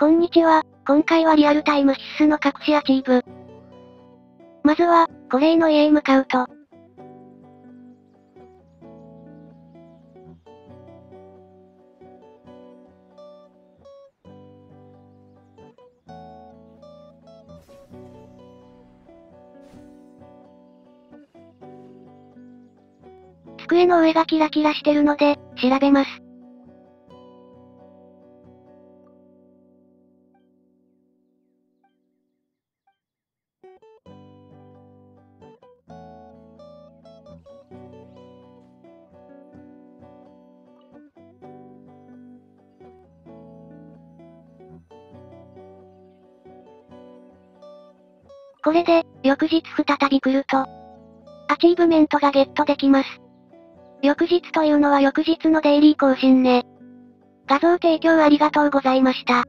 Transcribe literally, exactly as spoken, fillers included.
こんにちは、今回はリアルタイム必須の隠しアチーブ。まずは、コレイの家へ向かうと。机の上がキラキラしてるので、調べます。これで、翌日再び来ると、アチーブメントがゲットできます。翌日というのは翌日のデイリー更新ね。画像提供ありがとうございました。